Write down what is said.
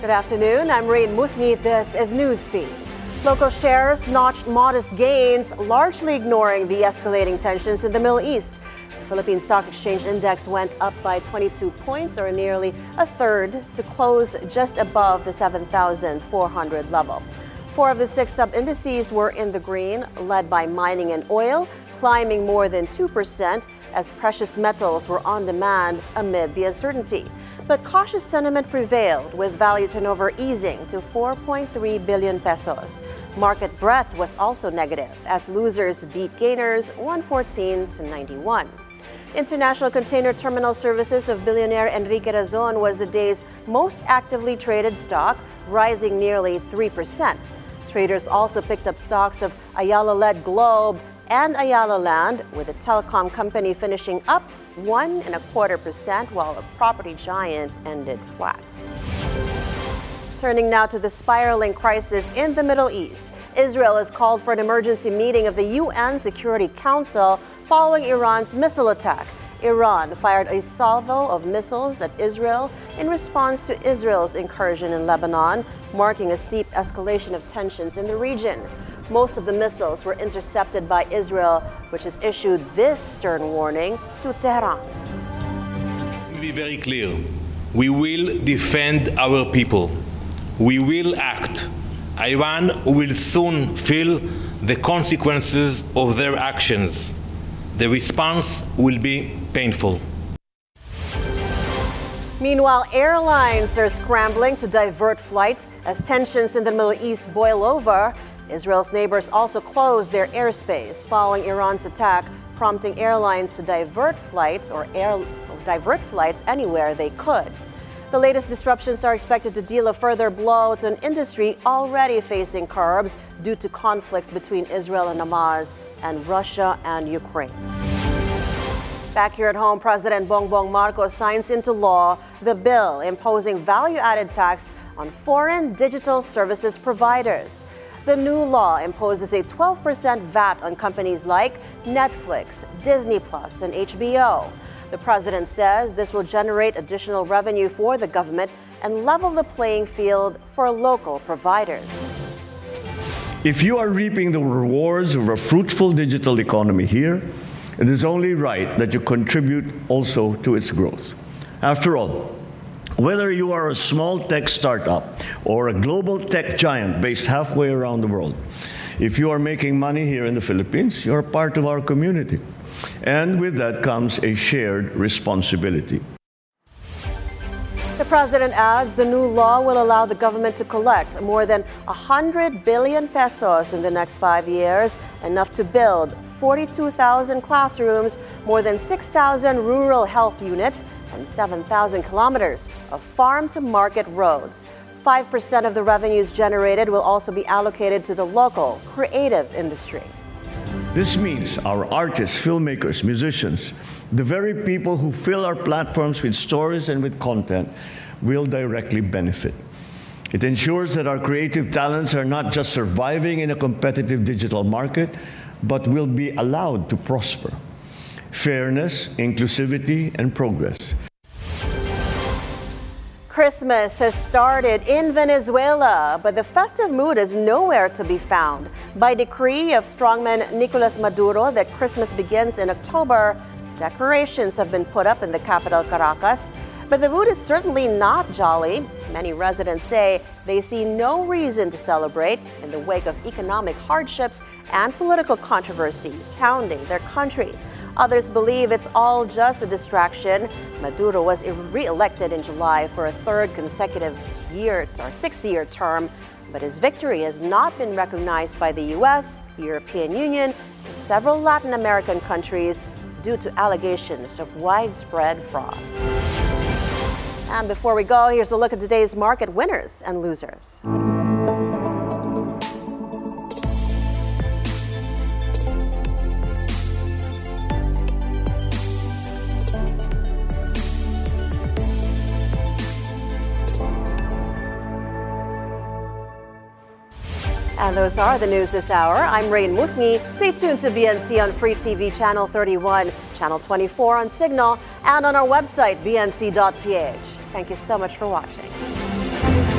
Good afternoon, I'm Raine Musñgi. This is Newsfeed. Local shares notched modest gains, largely ignoring the escalating tensions in the Middle East. The Philippine Stock Exchange Index went up by 22 points, or nearly a third, to close just above the 7,400 level. Four of the six sub-indices were in the green, led by mining and oil, climbing more than 2% as precious metals were on demand amid the uncertainty. But cautious sentiment prevailed, with value turnover easing to 4.3 billion pesos. Market breadth was also negative, as losers beat gainers 114 to 91. International Container Terminal Services of billionaire Enrique Razon was the day's most actively traded stock, rising nearly 3%. Traders also picked up stocks of Ayala-led Globe and Ayala Land, with the telecom company finishing up 1.25%, while a property giant ended flat. Turning now to the spiraling crisis in the Middle East, Israel has called for an emergency meeting of the UN Security Council following Iran's missile attack. Iran fired a salvo of missiles at Israel in response to Israel's incursion in Lebanon, marking a steep escalation of tensions in the region. Most of the missiles were intercepted by Israel, which has issued this stern warning to Tehran. To be very clear, we will defend our people. We will act. Iran will soon feel the consequences of their actions. The response will be painful. Meanwhile, airlines are scrambling to divert flights as tensions in the Middle East boil over. Israel's neighbors also closed their airspace following Iran's attack, prompting airlines to divert flights anywhere they could. The latest disruptions are expected to deal a further blow to an industry already facing curbs due to conflicts between Israel and Hamas and Russia and Ukraine. Back here at home, President Bongbong Marcos signs into law the bill imposing value-added tax on foreign digital services providers. The new law imposes a 12% VAT on companies like Netflix, Disney Plus, and HBO. The president says this will generate additional revenue for the government and level the playing field for local providers. If you are reaping the rewards of a fruitful digital economy here, it is only right that you contribute also to its growth. After all, whether you are a small tech startup or a global tech giant based halfway around the world, if you are making money here in the Philippines, you're part of our community. And with that comes a shared responsibility. The president adds the new law will allow the government to collect more than 100 billion pesos in the next 5 years, enough to build 42,000 classrooms, more than 6,000 rural health units, and 7,000 kilometers of farm-to-market roads. 5% of the revenues generated will also be allocated to the local creative industry. This means our artists, filmmakers, musicians, the very people who fill our platforms with stories and with content, will directly benefit. It ensures that our creative talents are not just surviving in a competitive digital market, but will be allowed to prosper. Fairness, inclusivity, and progress. Christmas has started in Venezuela, but the festive mood is nowhere to be found. By decree of strongman Nicolas Maduro that Christmas begins in October, decorations have been put up in the capital, Caracas. But the mood is certainly not jolly. Many residents say they see no reason to celebrate in the wake of economic hardships and political controversies hounding their country. Others believe it's all just a distraction. Maduro was re-elected in July for a third consecutive year or six-year term, but his victory has not been recognized by the U.S., European Union, and several Latin American countries due to allegations of widespread fraud. And before we go, here's a look at today's market winners and losers. And those are the news this hour. I'm Raine Musñgi. Stay tuned to BNC on Free TV Channel 31, Channel 24 on Signal, and on our website, bnc.ph. Thank you so much for watching.